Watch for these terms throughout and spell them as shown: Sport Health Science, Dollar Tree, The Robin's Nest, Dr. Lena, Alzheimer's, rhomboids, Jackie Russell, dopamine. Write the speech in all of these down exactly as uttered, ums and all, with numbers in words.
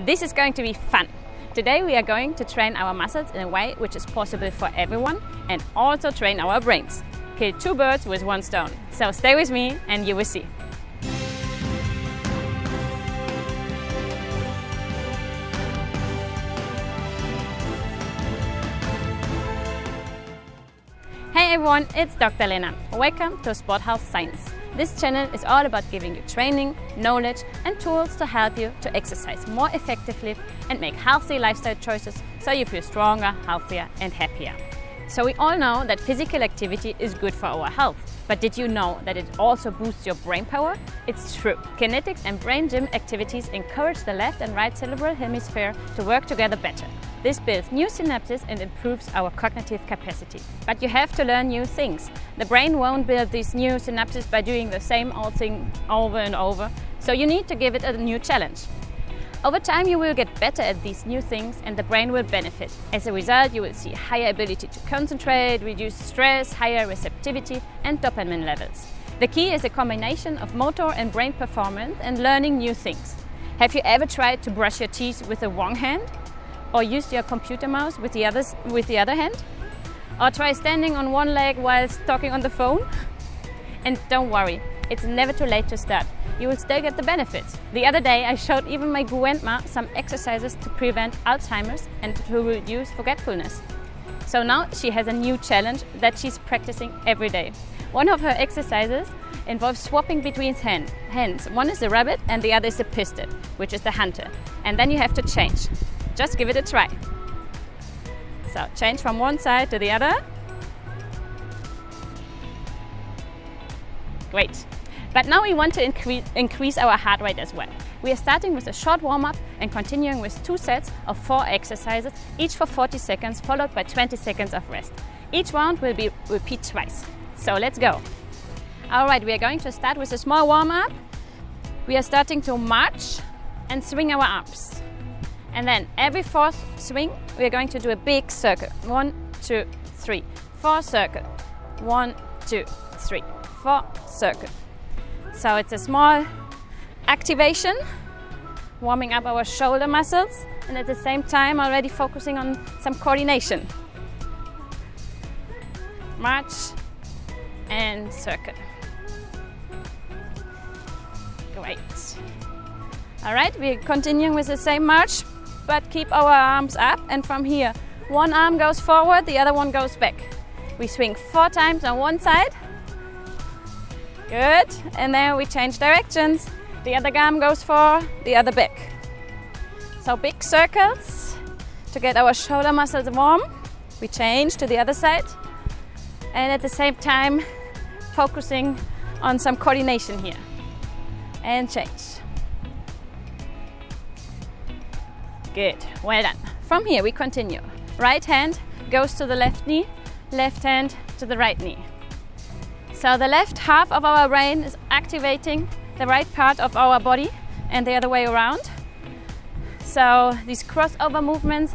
This is going to be fun. Today we are going to train our muscles in a way which is possible for everyone and also train our brains. Kill two birds with one stone. So stay with me and you will see. Hey everyone, it's Doctor Lena. Welcome to Sport Health Science. This channel is all about giving you training, knowledge and tools to help you to exercise more effectively and make healthy lifestyle choices so you feel stronger, healthier and happier. So we all know that physical activity is good for our health, but did you know that it also boosts your brain power? It's true. Kinetics and brain gym activities encourage the left and right cerebral hemisphere to work together better. This builds new synapses and improves our cognitive capacity. But you have to learn new things. The brain won't build these new synapses by doing the same old thing over and over, so you need to give it a new challenge. Over time you will get better at these new things and the brain will benefit. As a result, you will see higher ability to concentrate, reduced stress, higher receptivity and dopamine levels. The key is a combination of motor and brain performance and learning new things. Have you ever tried to brush your teeth with the wrong hand? Or use your computer mouse with the, others, with the other hand? Or try standing on one leg while talking on the phone? And don't worry, it's never too late to start. You will still get the benefits. The other day I showed even my grandma some exercises to prevent Alzheimer's and to reduce forgetfulness. So now she has a new challenge that she's practicing every day. One of her exercises involves swapping between hand, hands. One is the rabbit and the other is the pistol, which is the hunter. And then you have to change. Just give it a try. So change from one side to the other. Great. But now we want to increase, increase our heart rate as well. We are starting with a short warm-up and continuing with two sets of four exercises, each for forty seconds, followed by twenty seconds of rest. Each round will be repeated twice. So let's go. All right, we are going to start with a small warm-up. We are starting to march and swing our arms. And then every fourth swing, we're going to do a big circle. One, two, three, four circle. One, two, three, four circle. So it's a small activation, warming up our shoulder muscles and at the same time already focusing on some coordination. March and circle. Great. All right, we're continuing with the same march, but keep our arms up, and from here one arm goes forward, the other one goes back. We swing four times on one side. Good. And then we change directions. The other arm goes forward, the other back. So big circles to get our shoulder muscles warm. We change to the other side and at the same time focusing on some coordination here. And change. Good, well done. From here we continue. Right hand goes to the left knee, left hand to the right knee. So the left half of our brain is activating the right part of our body and the other way around. So these crossover movements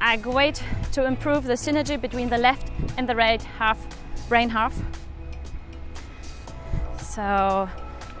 are great to improve the synergy between the left and the right half, brain half. So,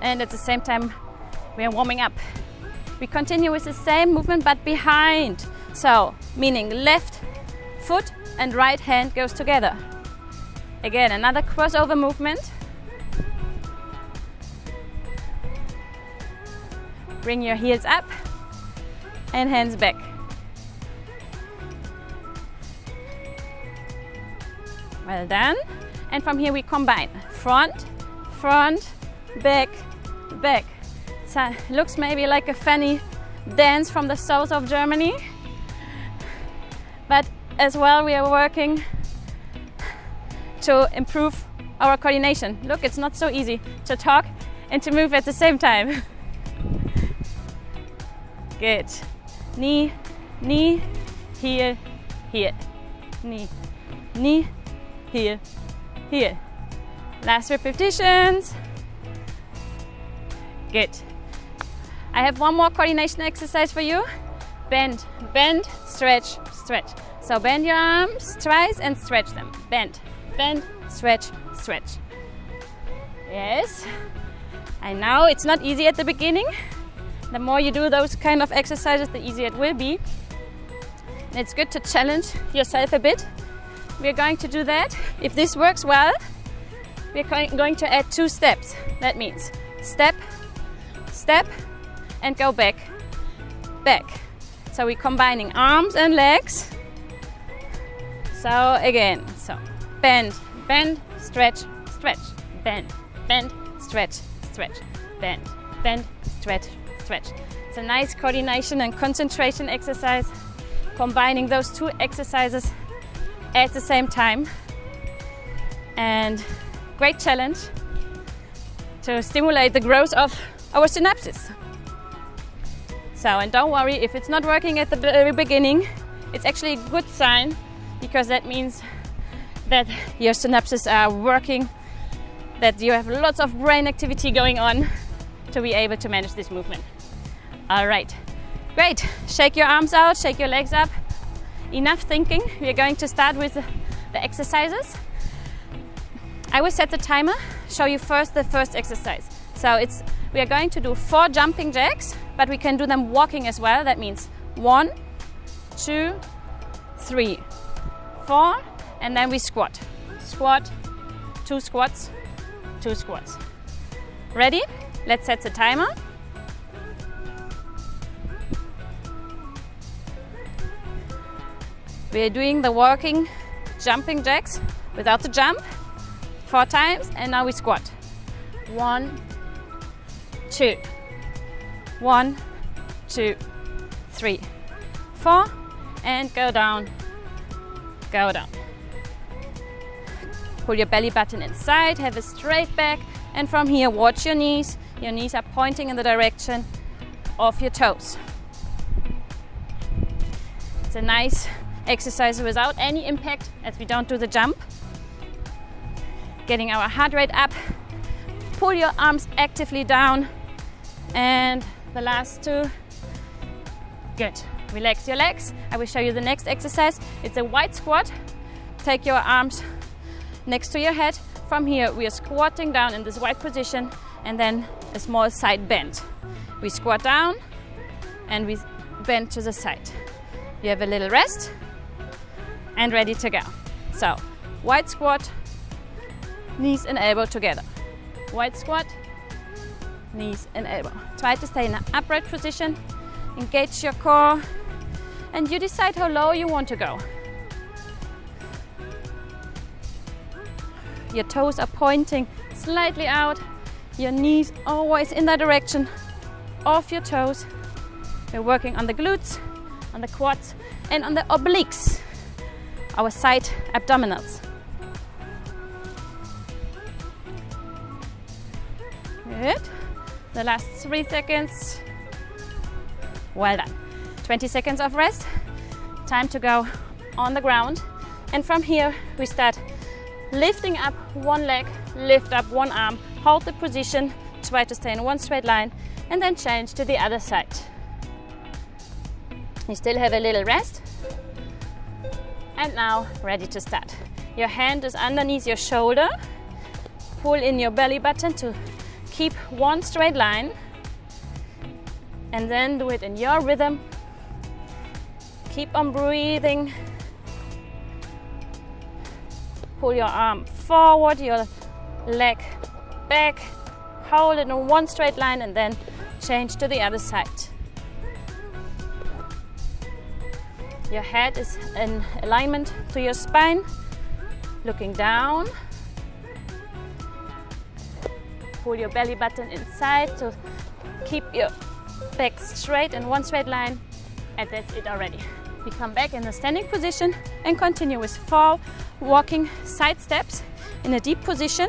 and at the same time we are warming up. We continue with the same movement but behind. So, meaning left foot and right hand goes together. Again, another crossover movement. Bring your heels up and hands back. Well done. And from here we combine. Front, front, back, back. So looks maybe like a funny dance from the south of Germany, but as well we are working to improve our coordination. Look, it's not so easy to talk and to move at the same time. Good. Knee, knee, heel, heel. Knee, knee, heel, heel. Last repetitions. Good. I have one more coordination exercise for you. Bend, bend, stretch, stretch. So bend your arms twice and stretch them. Bend, bend, stretch, stretch. Yes. I know it's not easy at the beginning, The more you do those kind of exercises, the easier it will be. And it's good to challenge yourself a bit. We're going to do that. If this works well, we're going to add two steps. That means step, step, and go back, back. So we're combining arms and legs. So again, so bend, bend, stretch, stretch, bend, bend, stretch, stretch, bend, bend, stretch, stretch. It's a nice coordination and concentration exercise, combining those two exercises at the same time. And great challenge to stimulate the growth of our synapses. So, and don't worry if it's not working at the very beginning, it's actually a good sign, because that means that your synapses are working, that you have lots of brain activity going on to be able to manage this movement. All right, great. Shake your arms out, shake your legs up. Enough thinking. We're going to start with the exercises. I will set the timer, show you first the first exercise. So it's we are going to do four jumping jacks, but we can do them walking as well. That means one, two, three, four, and then we squat. Squat, two squats, two squats. Ready? Let's set the timer. We're doing the walking jumping jacks without the jump four times, and now we squat. One, two, one, two, three, four, and go down, go down. Pull your belly button inside, have a straight back, and from here watch your knees. Your knees are pointing in the direction of your toes. It's a nice exercise without any impact, as we don't do the jump. Getting our heart rate up, pull your arms actively down, and the last two. Good, relax your legs. I will show you the next exercise. It's a wide squat. Take your arms next to your head. From here we are squatting down in this wide position, and then a small side bend. We squat down and we bend to the side. You have a little rest and ready to go. So wide squat, knees and elbow together. Wide squat, knees and elbow. Try to stay in an upright position, engage your core, and you decide how low you want to go. Your toes are pointing slightly out, your knees always in the direction of your toes. We're working on the glutes, on the quads, and on the obliques, our side abdominals. Good. The last three seconds. Well done. twenty seconds of rest. Time to go on the ground. And from here we start lifting up one leg, lift up one arm, hold the position, try to stay in one straight line, and then change to the other side. You still have a little rest. And now ready to start. Your hand is underneath your shoulder. Pull in your belly button to keep one straight line, and then do it in your rhythm. Keep on breathing. Pull your arm forward, your leg back. Hold it in one straight line and then change to the other side. Your head is in alignment to your spine, looking down. Pull your belly button inside to keep your back straight in one straight line, and that's it already. We come back in the standing position and continue with four walking side steps in a deep position,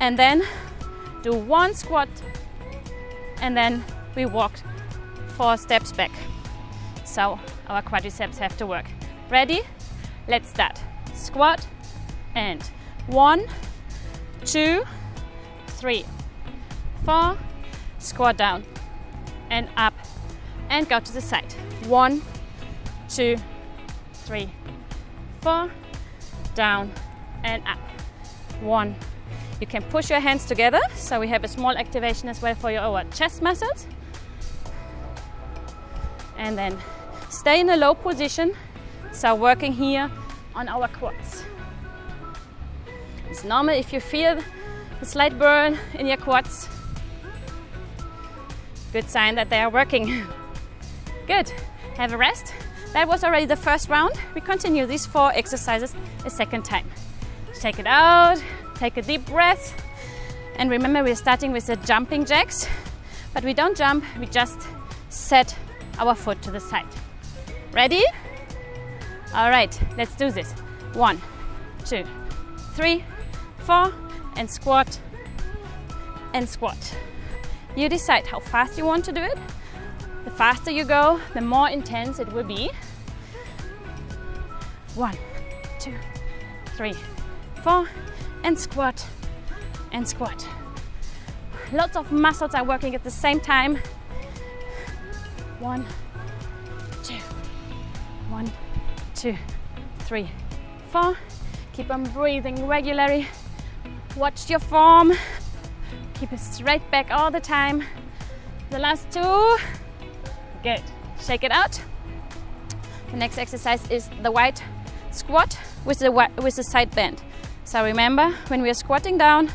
and then do one squat, and then we walk four steps back. So our quadriceps have to work. Ready? Let's start. Squat and one, two, three, four, squat down and up and go to the side. One, two, three, four, down and up. One. You can push your hands together, so we have a small activation as well for your chest muscles. and then stay in a low position. So working here on our quads. It's normal if you feel a slight burn in your quads. Good sign that they are working. Good. Have a rest. That was already the first round. We continue these four exercises a second time. Take it out, take a deep breath. And remember, we're starting with the jumping jacks, but we don't jump, we just set our foot to the side. Ready? All right, let's do this. One, two, three, four, and squat, and squat. You decide how fast you want to do it. The faster you go, the more intense it will be. One, two, three, four, and squat, and squat. Lots of muscles are working at the same time. One, two, one, two, three, four. Keep on breathing regularly. Watch your form. Keep it straight back all the time. The last two. Good. Shake it out. The next exercise is the wide squat with the, with the side bend. So remember, when we are squatting down,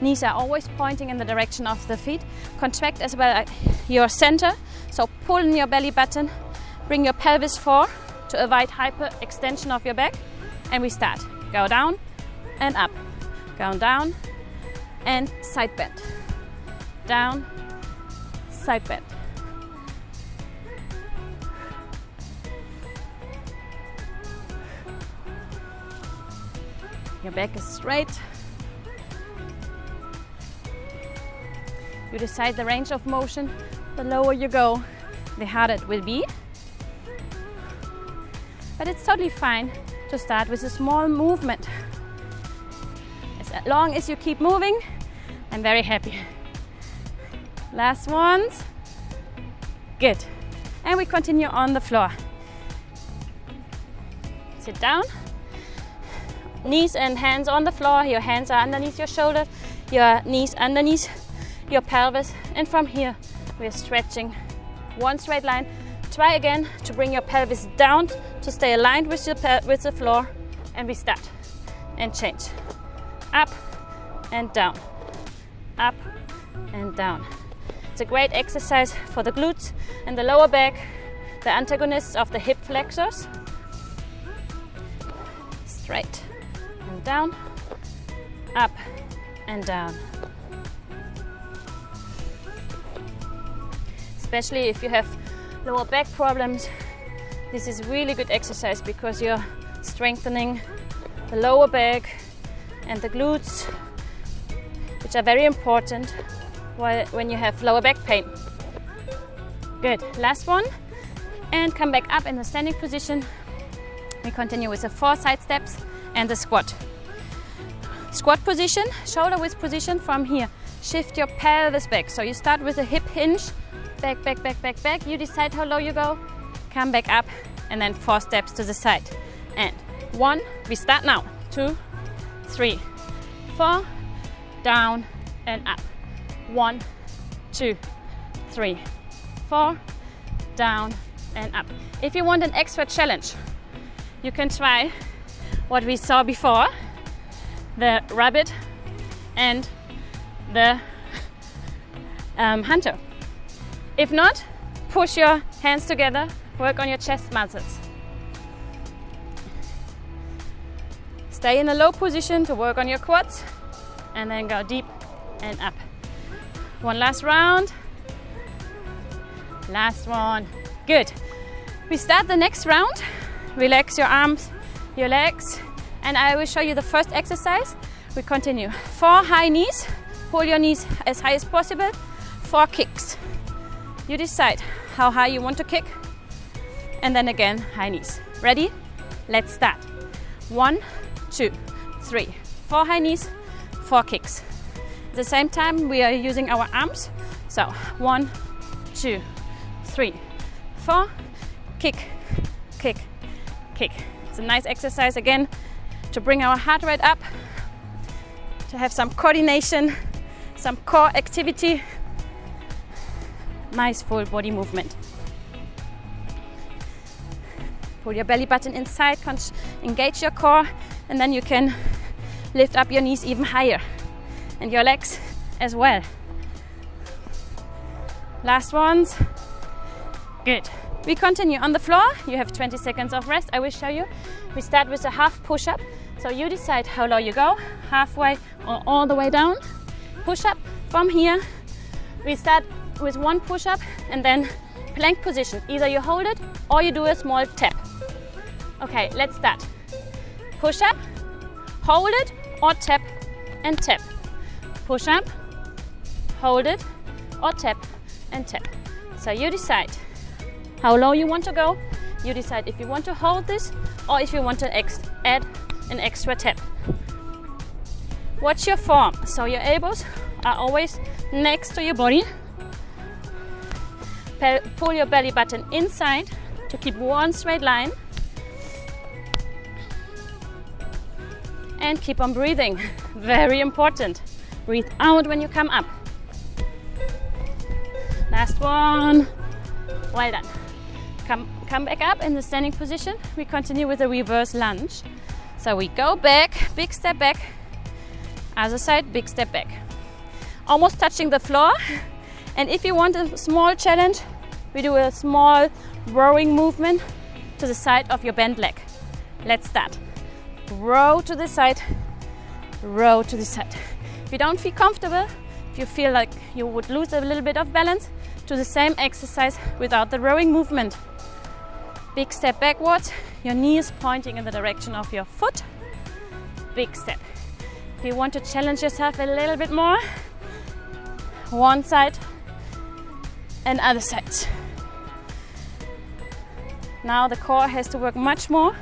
knees are always pointing in the direction of the feet. Contract as well your center. So pull in your belly button. Bring your pelvis forward to avoid hyperextension of your back. And we start. Go down and up. Go down and side bend. Down, side bend. Your back is straight. You decide the range of motion. The lower you go, the harder it will be. But it's totally fine to start with a small movement. As long as you keep moving, I'm very happy. Last ones. Good. And we continue on the floor. Sit down. Knees and hands on the floor. Your hands are underneath your shoulders, your knees underneath your pelvis. And from here, we're stretching one straight line. Try again to bring your pelvis down to stay aligned with, your with the floor. And we start and change. Up and down, up and down. It's a great exercise for the glutes and the lower back, the antagonists of the hip flexors. Straight. And down, up and down. Especially if you have lower back problems, this is really good exercise because you're strengthening the lower back and the glutes, which are very important while, when you have lower back pain. Good, last one. And come back up in the standing position. We continue with the four side steps. And the squat. Squat position, shoulder width position from here. Shift your pelvis back. So you start with a hip hinge, back, back, back, back, back. You decide how low you go, come back up, and then four steps to the side. And one, we start now. Two, three, four, down and up. One, two, three, four, down and up. If you want an extra challenge, you can try what we saw before, the rabbit and the um, hunter. If not, push your hands together, work on your chest muscles. Stay in a low position to work on your quads and then go deep and up. One last round. Last one. Good. We start the next round. Relax your arms, your legs, and I will show you the first exercise. We continue. Four high knees, pull your knees as high as possible. Four kicks. You decide how high you want to kick, and then again, high knees. Ready? Let's start. One, two, three, four high knees, four kicks. At the same time, we are using our arms. So one, two, three, four, kick, kick, kick. It's a nice exercise again to bring our heart rate up, to have some coordination, some core activity, nice full body movement. pull your belly button inside, engage your core, and then you can lift up your knees even higher and your legs as well. Last ones. Good. We continue on the floor. You have twenty seconds of rest. I will show you. We start with a half push-up. So you decide how low you go, halfway or all the way down. Push-up from here. We start with one push-up and then plank position. Either you hold it or you do a small tap. Okay, let's start. Push-up, hold it or tap and tap. Push-up, hold it or tap and tap. So you decide how low you want to go. You decide if you want to hold this or if you want to ex add an extra tap. Watch your form. So your elbows are always next to your body. Pe pull your belly button inside to keep one straight line. And keep on breathing. Very important. Breathe out when you come up. Last one. Well done. Come, come back up in the standing position. We continue with a reverse lunge. So we go back, big step back, other side, big step back. Almost touching the floor. And if you want a small challenge, we do a small rowing movement to the side of your bent leg. Let's start. Row to the side, row to the side. If you don't feel comfortable, if you feel like you would lose a little bit of balance, do the same exercise without the rowing movement. Big step backwards, your knee is pointing in the direction of your foot. Big step. If you want to challenge yourself a little bit more, one side and other side. Now the core has to work much more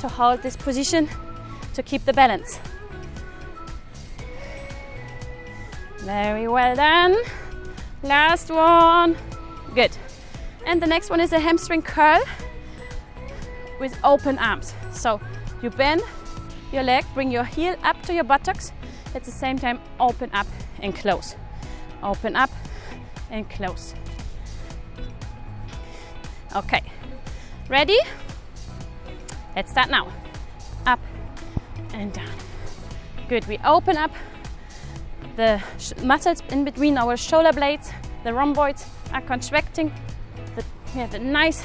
to hold this position, to keep the balance. Very well done. Last one. Good. And the next one is a hamstring curl with open arms. So you bend your leg, bring your heel up to your buttocks. At the same time, open up and close. Open up and close. Okay. Ready? Let's start now. Up and down. Good. We open up the muscles in between our shoulder blades. The rhomboids are contracting. We have a nice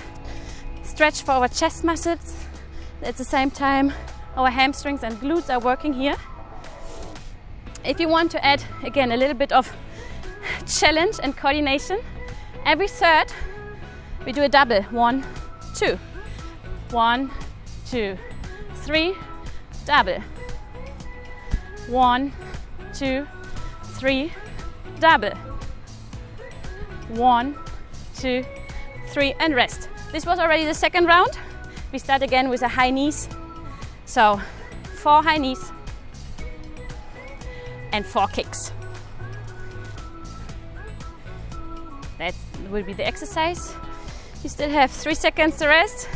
stretch for our chest muscles. At the same time, our hamstrings and glutes are working here. If you want to add, again, a little bit of challenge and coordination, every third, we do a double. One, two. One, two, three, double. One, two, three, double. One, two, three, and rest. This was already the second round. We start again with a high knees. So four high knees and four kicks. That will be the exercise. You still have three seconds to rest.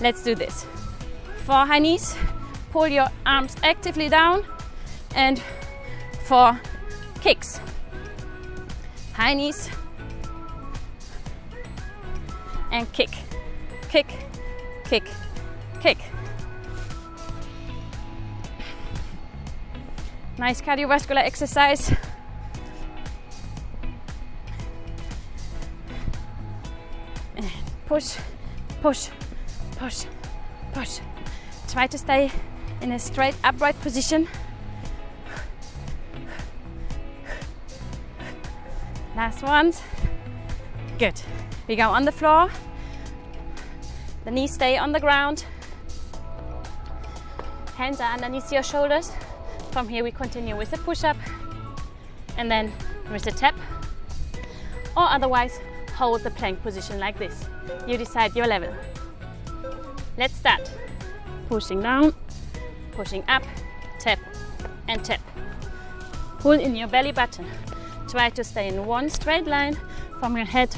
Let's do this. Four high knees, pull your arms actively down, and four kicks. High knees, and kick, kick, kick, kick. Nice cardiovascular exercise. And push, push, push, push. Try to stay in a straight upright position. Last ones. Good. We go on the floor, the knees stay on the ground, hands are underneath your shoulders. From here we continue with a push-up and then with a tap, or otherwise hold the plank position like this. You decide your level. Let's start. Pushing down, pushing up, tap and tap. Pull in your belly button. Try to stay in one straight line from your head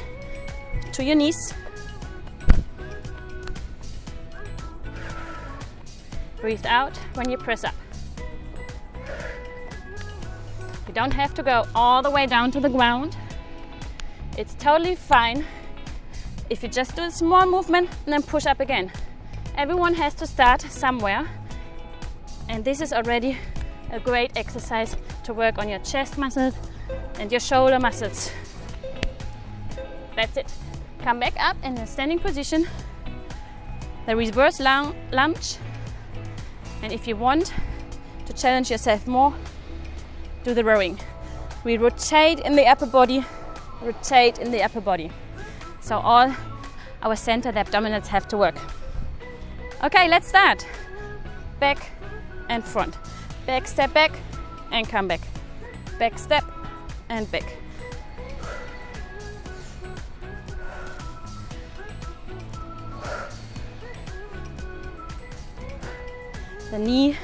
to your knees. Breathe out when you press up. You don't have to go all the way down to the ground. It's totally fine If you just do a small movement and then push up again. Everyone has to start somewhere. And this is already a great exercise to work on your chest muscles and your shoulder muscles. That's it. Come back up in a standing position. The reverse lunge. And if you want to challenge yourself more, do the rowing. We rotate in the upper body, rotate in the upper body. So all our center, the abdominals have to work. Okay, let's start. Back and front. Back step back and come back. Back step and back. The knee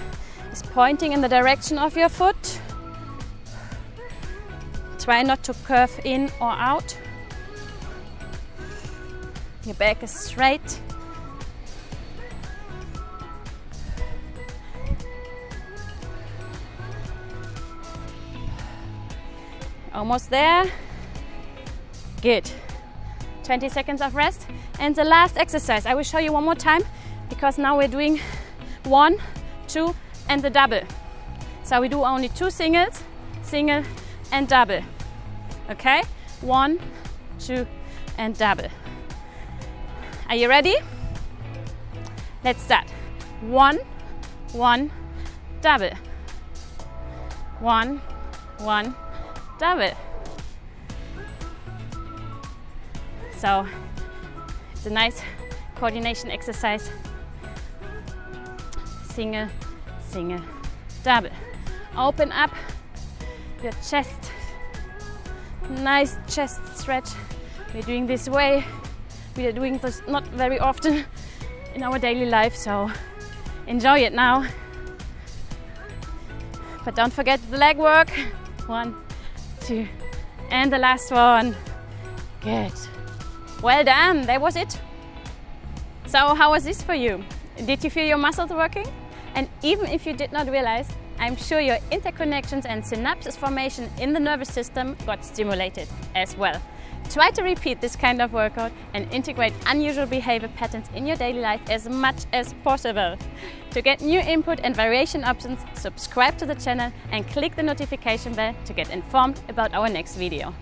is pointing in the direction of your foot. Try not to curve in or out. Your back is straight. Almost there. Good. twenty seconds of rest. And the last exercise, I will show you one more time, because now we're doing one, two, and the double. So we do only two singles, single and double. Okay, one, two, and double. Are you ready? Let's start. One, one, double. One, one, double. So it's a nice coordination exercise. Single, single, double. Open up your chest. Nice chest stretch. We're doing this way. We are doing this not very often in our daily life, so enjoy it now. But don't forget the leg work. One, two, and the last one. Good. Well done, that was it. So how was this for you? Did you feel your muscles working? And even if you did not realize, I'm sure your interconnections and synapses formation in the nervous system got stimulated as well. Try to repeat this kind of workout and integrate unusual behavior patterns in your daily life as much as possible. To get new input and variation options, subscribe to the channel and click the notification bell to get informed about our next video.